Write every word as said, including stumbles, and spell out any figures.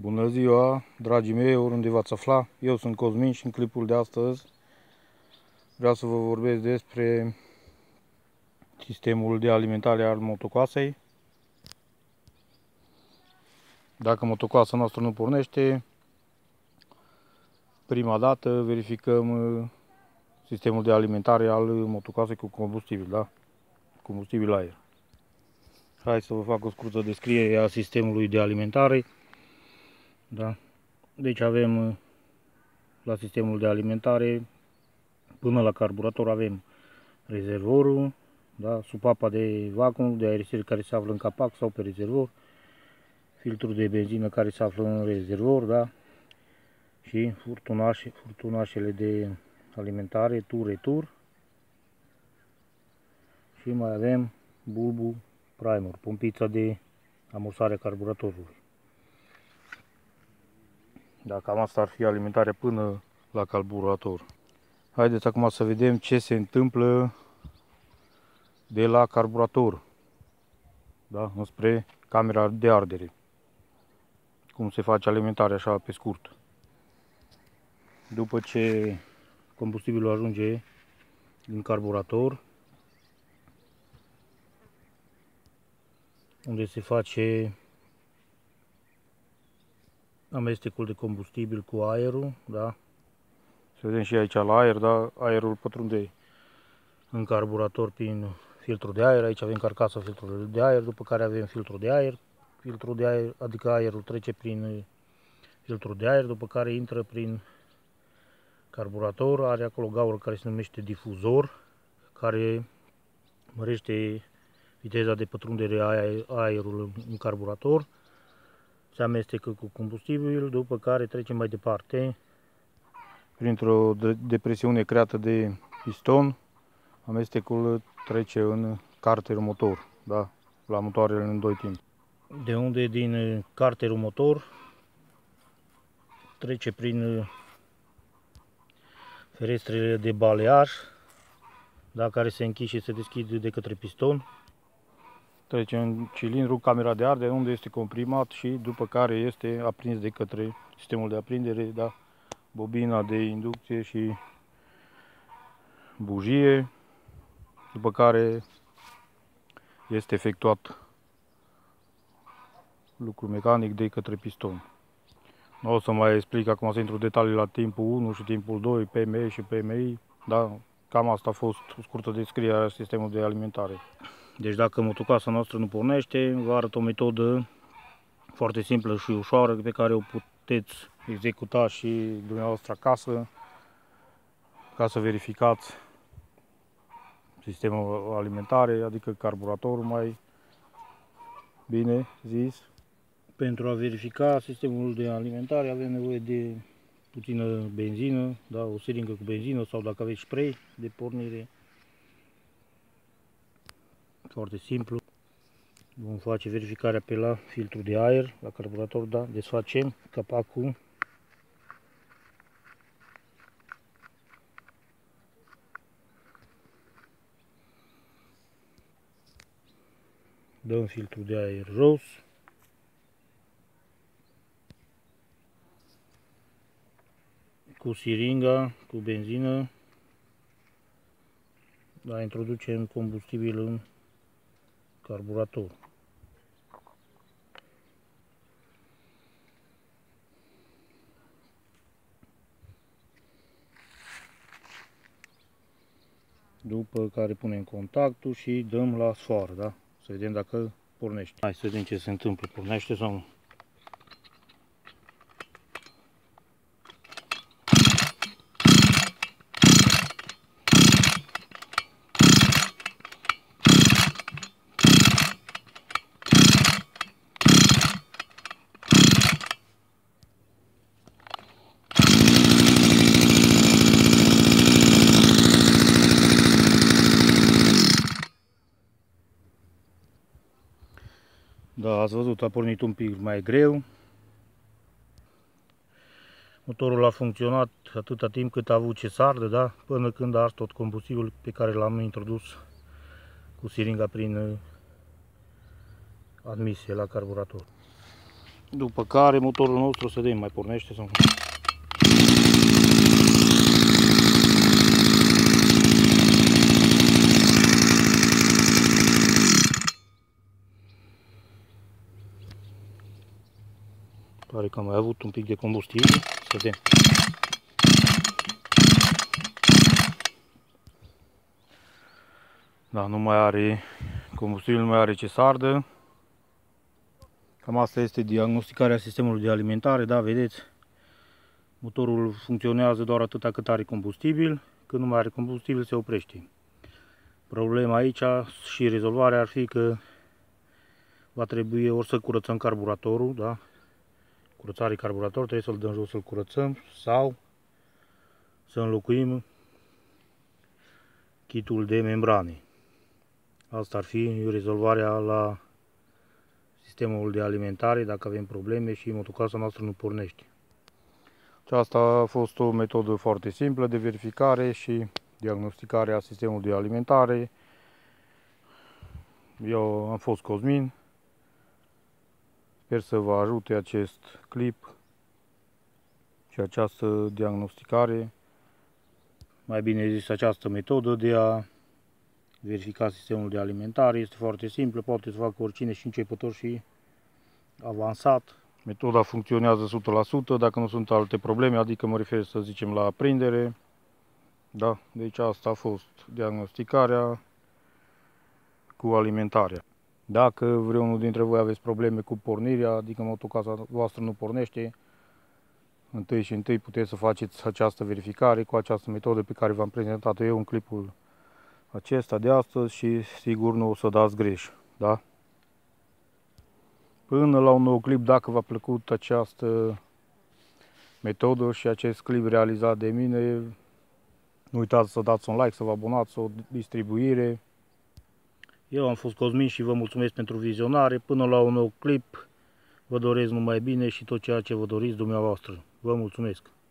Bună ziua, dragii mei, oriunde v-ați afla. Eu sunt Cosmin și în clipul de astăzi vreau să vă vorbesc despre sistemul de alimentare al motocoasei. Dacă motocoasa noastră nu pornește, prima dată verificăm sistemul de alimentare al motocoasei cu combustibil, da? Combustibil aer. Hai să vă fac o scurtă descriere a sistemului de alimentare. Da? Deci avem la sistemul de alimentare, până la carburator, avem rezervorul, da? Sub apa de vacuum, de aerisire care se află în capac sau pe rezervor, filtrul de benzină care se află în rezervor, da? Și furtunașe, furtunașele de alimentare, tur-retur, și mai avem bulbul primer, pompița de amorsare a carburatorului. Da, cam asta ar fi alimentarea până la carburator. Haideți acum să vedem ce se întâmplă de la carburator, da, înspre camera de ardere. Cum se face alimentarea, așa pe scurt. După ce combustibilul ajunge din carburator, unde se face amestecul de combustibil cu aerul, da? Să vedem și aici la aer, da? Aerul pătrunde în carburator prin filtrul de aer. Aici avem carcasa filtrului de aer, după care avem filtrul de aer. Filtrul de aer, adică aerul trece prin filtrul de aer, după care intră prin carburator. Are acolo gaură care se numește difuzor, care mărește viteza de pătrundere a aerului în carburator. Se amestecă cu combustibil, după care trecem mai departe printr-o depresiune creată de piston. Amestecul trece în carterul motor, da? La motoarele în doi timpi. De unde din carterul motor trece prin ferestrele de baleaj, da? Care se închid și se deschid de către piston. Trece în cilindru, camera de ardere, unde este comprimat și după care este aprins de către sistemul de aprindere, da? Bobina de inducție și bujie, după care este efectuat lucru mecanic de către piston. Nu o să mai explic acum, să intru detalii la timpul unu și timpul doi, P M I și P M I, da? Cam asta a fost o scurtă descriere a sistemului de alimentare. Deci dacă motocoasa noastră nu pornește, vă arăt o metodă foarte simplă și ușoară pe care o puteți executa și dumneavoastră acasă, ca să verificați sistemul alimentare, adică carburatorul, mai bine zis. Pentru a verifica sistemul de alimentare avem nevoie de puțină benzină, da, o siringă cu benzină sau dacă aveți spray de pornire. Foarte simplu. Vom face verificarea pe la filtrul de aer, la carburator, da, desfacem capacul. Dăm filtrul de aer jos. Cu siringa, cu benzină, da, introducem combustibil în carburator. După care punem contactul și dăm la sfoară, da? Să vedem dacă pornește. Hai să vedem ce se întâmplă, pornește sau nu. Da, ați văzut, a pornit un pic mai greu. Motorul a funcționat atâta timp cât a avut ce să ardă, da? Până când a ars tot combustibilul pe care l-am introdus cu siringa prin admisie la carburator. După care motorul nostru, să vedem, mai pornește sau nu. Pare că am mai avut un pic de combustibil, să vedem. Da, nu mai are combustibil, nu mai are ce să ardă. Cam asta este diagnosticarea sistemului de alimentare, da, vedeți. Motorul funcționează doar atâta cât are combustibil, când nu mai are combustibil se oprește. Problema aici și rezolvarea ar fi că va trebui ori să curățăm carburatorul, da? Curățare carburator, trebuie să-l dăm jos, să-l curățăm sau să înlocuim kitul de membrane. Asta ar fi rezolvarea la sistemul de alimentare dacă avem probleme și motocasa noastră nu pornește. Aceasta a fost o metodă foarte simplă de verificare și diagnosticare a sistemului de alimentare. Eu am fost Cosmin. Sper să vă ajute acest clip și această diagnosticare, mai bine zis această metodă de a verifica sistemul de alimentare. Este foarte simplă, poate să facă oricine, și începător și avansat. Metoda funcționează o sută la sută dacă nu sunt alte probleme, adică mă refer să zicem la aprindere. Da, deci asta a fost diagnosticarea cu alimentarea. Dacă vreunul dintre voi aveți probleme cu pornirea, adică motocasa voastră nu pornește, întâi și întâi puteți să faceți această verificare cu această metodă pe care v-am prezentat-o eu în clipul acesta de astăzi și sigur nu o să dați greș, da? Până la un nou clip, dacă v-a plăcut această metodă și acest clip realizat de mine, nu uitați să dați un like, să vă abonați, o distribuire. Eu am fost Cosmin și vă mulțumesc pentru vizionare. Până la un nou clip, vă doresc numai bine și tot ceea ce vă doriți dumneavoastră. Vă mulțumesc!